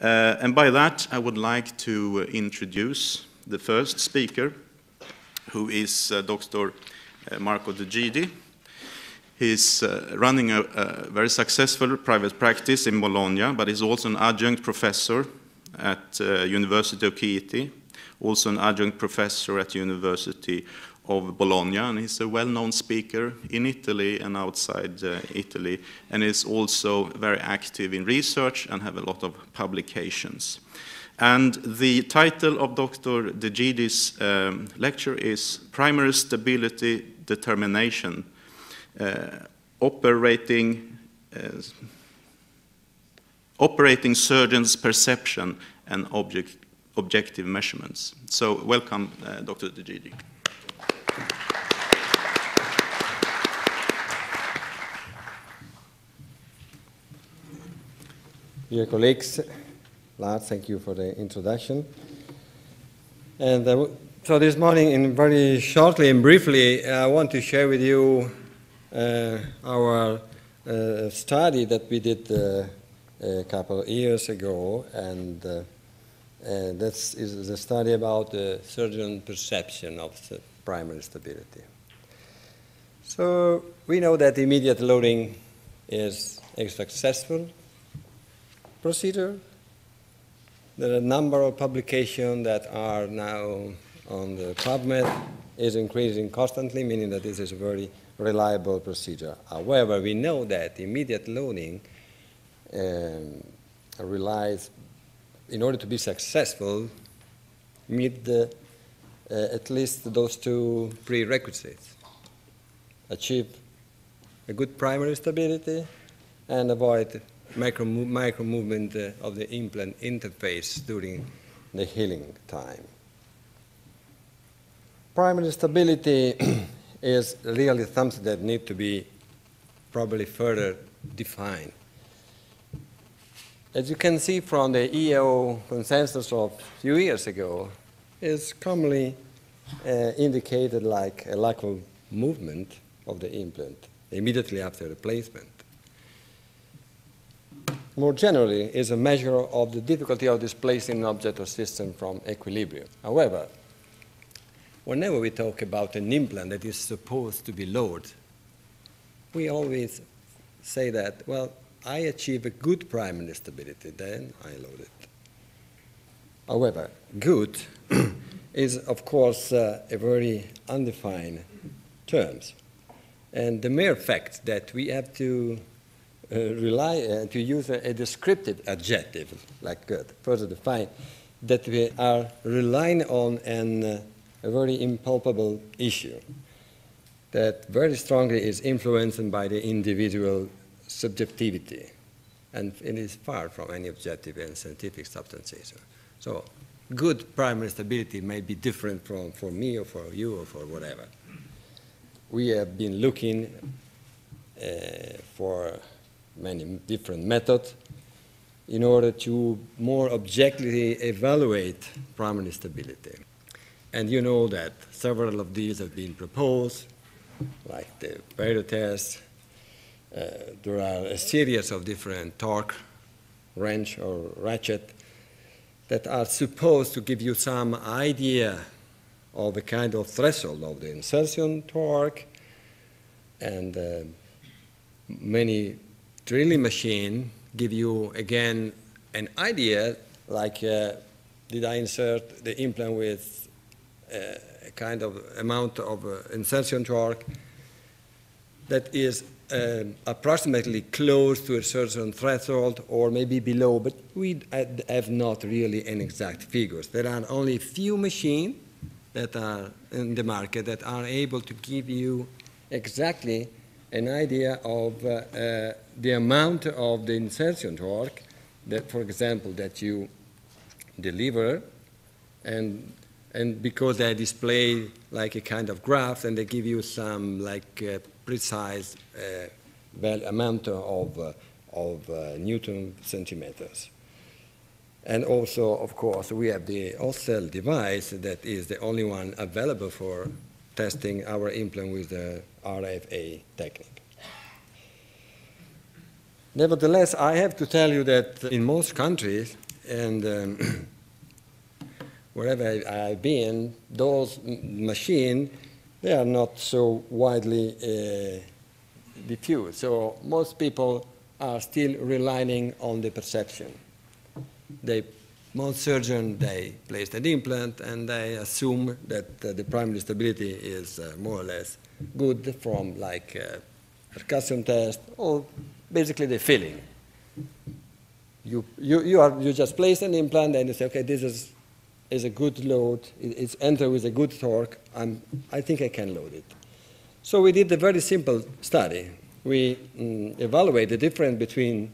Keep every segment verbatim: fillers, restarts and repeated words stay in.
Uh, and by that, I would like to introduce the first speaker, who is uh, Doctor Marco Degidi. He's uh, running a, a very successful private practice in Bologna, but he's also an adjunct professor at uh, University of Chieti, also an adjunct professor at University of Bologna, and he's a well-known speaker in Italy and outside uh, Italy, and is also very active in research and have a lot of publications. And the title of Doctor Degidi's um, lecture is Primary Stability Determination, uh, Operating, uh, Operating Surgeons' Perception and Object, Objective Measurements. So welcome, uh, Doctor Degidi. Dear colleagues, Lars, thank you for the introduction. And uh, so this morning, in very shortly and briefly, I want to share with you uh, our uh, study that we did uh, a couple of years ago, and uh, uh, this is a study about the uh, surgeon perception of the primary stability. So we know that immediate loading is a successful procedure. There are a number of publications that are now on the PubMed. Is increasing constantly, meaning that this is a very reliable procedure. However, we know that immediate loading um, relies, in order to be successful, meet the, uh, at least those two prerequisites: achieve a good primary stability and avoid micro, micro movement uh, of the implant interface during the healing time. Primary stability is really something that needs to be probably further defined. As you can see from the E A O consensus of a few years ago, it's commonly uh, indicated like a lack of movement of the implant immediately after replacement. More generally, is a measure of the difficulty of displacing an object or system from equilibrium. However, whenever we talk about an implant that is supposed to be lowered, we always say that, well, I achieve a good primary stability, then I load it. However, good is, of course, uh, a very undefined term. And the mere fact that we have to Uh, rely uh, to use a, a descriptive adjective, like good, further define, that we are relying on an, uh, a very impalpable issue that very strongly is influenced by the individual subjectivity, and it is far from any objective and scientific substantiation. So good primary stability may be different from for me or for you or for whatever. We have been looking uh, for many different methods in order to more objectively evaluate primary stability. And you know that several of these have been proposed, like the Periotest. Uh, there are a series of different torque, wrench or ratchet, that are supposed to give you some idea of the kind of threshold of the insertion torque, and uh, many drilling machine give you, again, an idea, like uh, did I insert the implant with uh, a kind of amount of uh, insertion torque that is uh, approximately close to a certain threshold or maybe below, but we have not really an exact figures. There are only few machines that are in the market that are able to give you exactly an idea of uh, uh, the amount of the insertion torque that, for example, that you deliver, and and because they display like a kind of graph, and they give you some like uh, precise uh, well, amount of uh, of uh, Newton centimeters. And also, of course, we have the Osstell device that is the only one available for testing our implant with the R F A technique. Nevertheless, I have to tell you that in most countries, And um, wherever I, I've been, those machines, they are not so widely uh, diffused. So most people are still relying on the perception. They, most surgeons, they place an implant and they assume that uh, the primary stability is uh, more or less good from like uh, percussion test or basically the feeling. You, you, you, are, you just place an implant and you say, okay, this is, is a good load. It, it's entered with a good torque. I'm, I think I can load it. So we did a very simple study. We mm, evaluate the difference between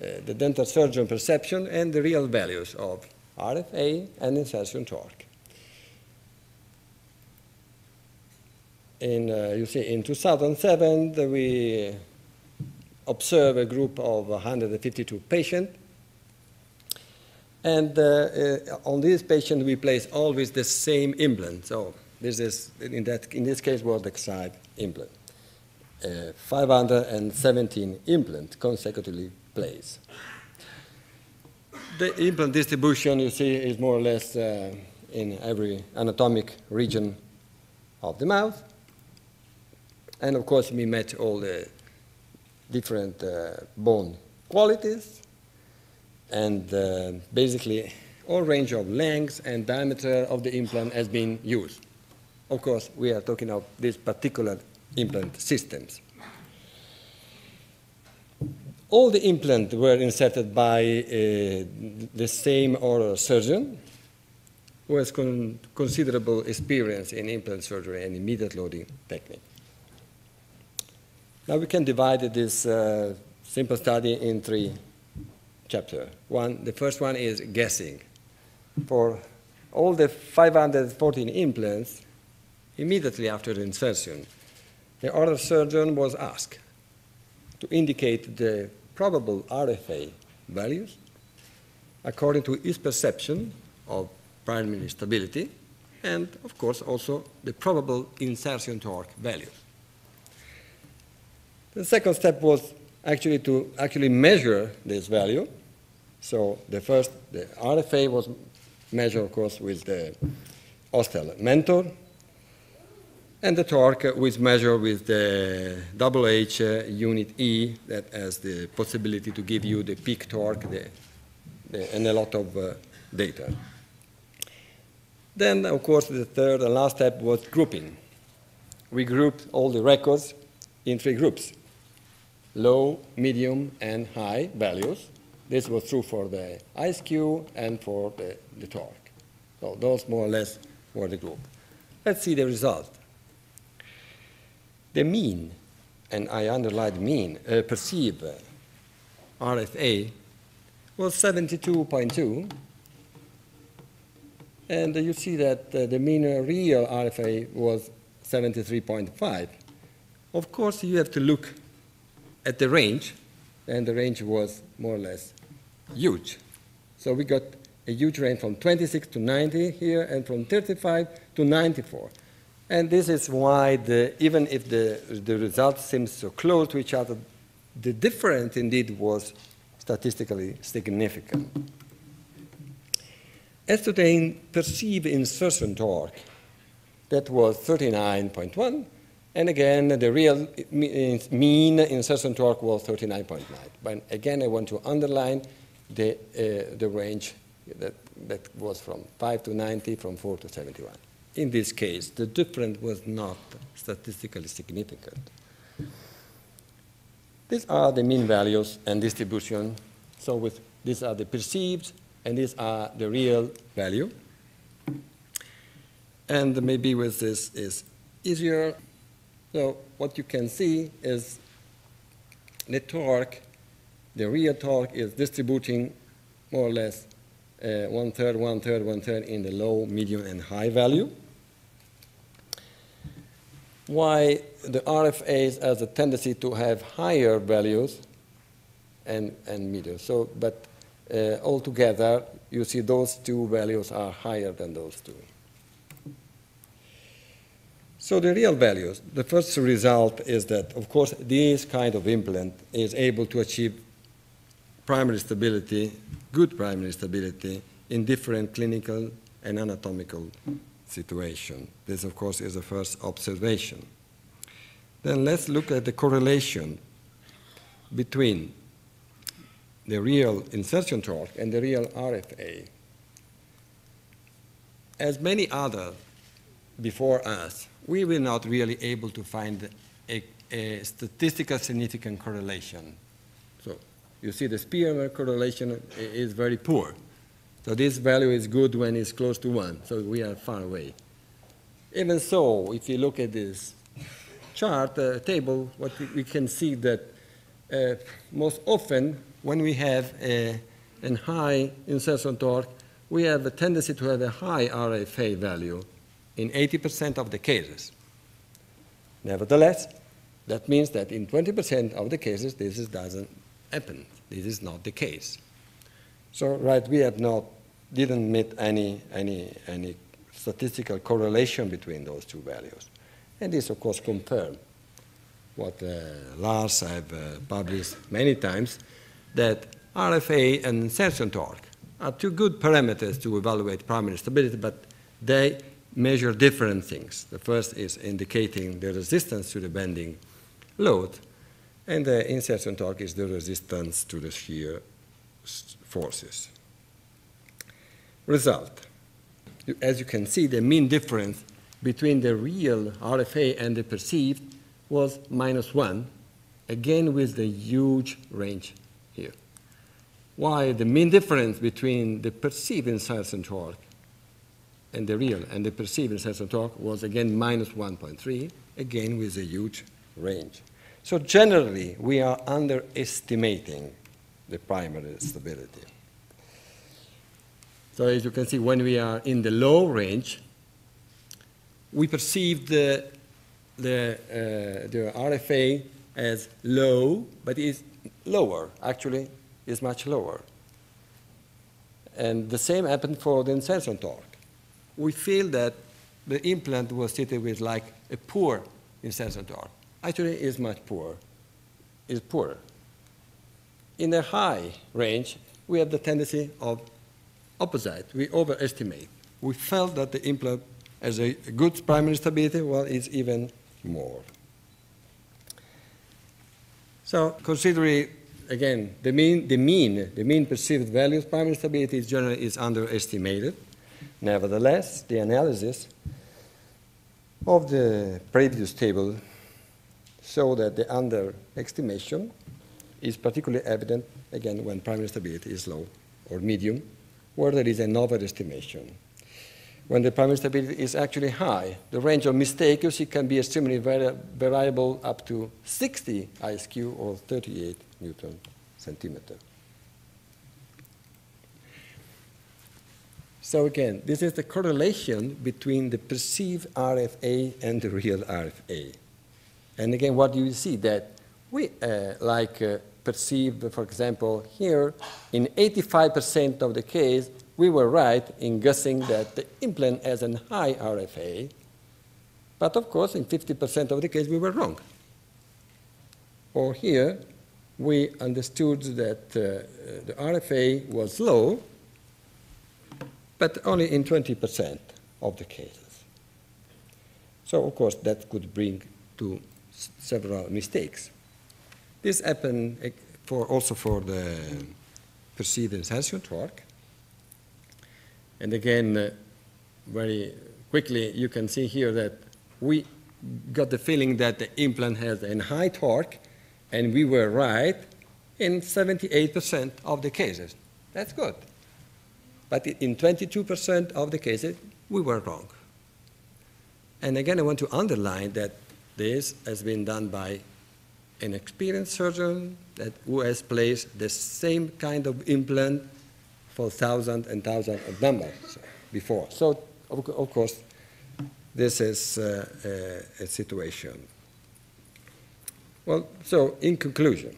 uh, the dental surgeon perception and the real values of R F A and insertion torque. In, uh, you see, in two thousand seven, we observed a group of one hundred fifty-two patients. And uh, uh, on these patients, we place always the same implant. So this is, in, that, in this case, was the X I B E implant. Uh, five hundred seventeen implants consecutively placed. The implant distribution, you see, is more or less uh, in every anatomic region of the mouth. And of course, we match all the different uh, bone qualities and uh, basically all range of length and diameter of the implant has been used. Of course, we are talking of this particular implant systems. All the implants were inserted by uh, the same oral surgeon who has con considerable experience in implant surgery and immediate loading technique. Now we can divide this uh, simple study in three chapters. One, the first one is guessing. For all the five hundred fourteen implants, immediately after the insertion, the oral surgeon was asked to indicate the probable R F A values according to his perception of primary stability and, of course, also the probable insertion torque values. The second step was actually to actually measure this value. So the first, the R F A was measured, of course, with the Osstell Mentor. And the torque was measured with the W and H Unit E that has the possibility to give you the peak torque the, the, and a lot of uh, data. Then, of course, the third and last step was grouping. We grouped all the records in three groups, low, medium, and high values. This was true for the I S Q and for the, the torque. So those more or less were the group. Let's see the result. The mean, and I underlined mean, uh, perceived R F A was seventy-two point two. And uh, you see that uh, the mean real R F A was seventy-three point five. Of course, you have to look at the range, and the range was more or less huge. So we got a huge range from twenty-six to ninety here, and from thirty-five to ninety-four. And this is why, the, even if the, the results seem so close to each other, the difference indeed was statistically significant. As to the perceived insertion torque, that was thirty-nine point one. And again, the real mean insertion torque was thirty-nine point nine. But again, I want to underline the, uh, the range that, that was from five to ninety, from four to seventy-one. In this case, the difference was not statistically significant. These are the mean values and distribution. So with, these are the perceived, and these are the real value. And maybe with this is easier. So what you can see is the torque, the real torque is distributing more or less Uh, one-third, one-third, one-third in the low, medium, and high value. Why the R F As has a tendency to have higher values and, and medium. So, but uh, altogether, you see those two values are higher than those two. So the real values, the first result is that, of course, this kind of implant is able to achieve primary stability good primary stability in different clinical and anatomical situations. This, of course, is the first observation. Then let's look at the correlation between the real insertion torque and the real R F A. As many others before us, we were not really able to find a, a statistically significant correlation. So you see the spear correlation is very poor. So this value is good when it's close to one, so we are far away. Even so, if you look at this chart, uh, table, what we, we can see that uh, most often when we have a, a high insertion torque, we have a tendency to have a high R F A value in eighty percent of the cases. Nevertheless, that means that in twenty percent of the cases, this is doesn't happen. This is not the case. So, right, we have not, didn't meet any, any, any statistical correlation between those two values. And this, of course, confirms what uh, Lars have uh, published many times, that R F A and insertion torque are two good parameters to evaluate primary stability, but they measure different things. The first is indicating the resistance to the bending load, and the insertion torque is the resistance to the shear forces. Result. As you can see, the mean difference between the real R F A and the perceived was minus one, again with the huge range here. While the mean difference between the perceived insertion torque and the real and the perceived insertion torque was again minus one point three, again with a huge range. So generally, we are underestimating the primary stability. So as you can see, when we are in the low range, we perceive the, the, uh, the R F A as low, but it's lower, actually, is much lower. And the same happened for the insertion torque. We feel that the implant was treated with like a poor insertion torque. Actually, it's much poor, it's poorer. In the high range, we have the tendency of opposite. We overestimate. We felt that the implant has a good primary stability, well, it's even more. So considering, again, the mean, the mean, the mean perceived values, primary stability is generally is underestimated. Nevertheless, the analysis of the previous table show that the underestimation is particularly evident, again, when primary stability is low or medium, where there is an overestimation. When the primary stability is actually high, the range of mistake you see can be extremely vari variable up to sixty I S Q or thirty-eight Newton centimeter. So again, this is the correlation between the perceived R F A and the real R F A. And again, what do you see? That we, uh, like, uh, perceived, for example, here, in eighty-five percent of the case, we were right in guessing that the implant has a high R F A. But of course, in fifty percent of the case, we were wrong. Or here, we understood that uh, the R F A was low, but only in twenty percent of the cases. So, of course, that could bring to several mistakes. This happened for also for the perceived insertion torque. And again, uh, very quickly, you can see here that we got the feeling that the implant has a high torque, and we were right in seventy-eight percent of the cases. That's good. But in twenty-two percent of the cases, we were wrong. And again, I want to underline that this has been done by an experienced surgeon that, who has placed the same kind of implant for thousands and thousands of numbers before. So, of, of course, this is uh, a, a situation. Well, so, in conclusion,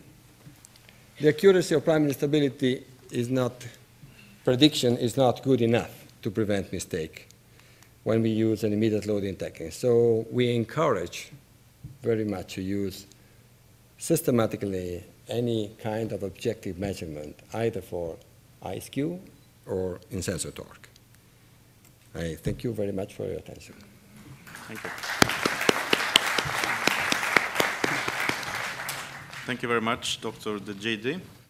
the accuracy of primary stability is not, prediction is not good enough to prevent mistake when we use an immediate loading technique. So, we encourage very much to use systematically any kind of objective measurement, either for I S Q or in sensor torque. I thank you very much for your attention. Thank you. Thank you very much, Doctor Degidi.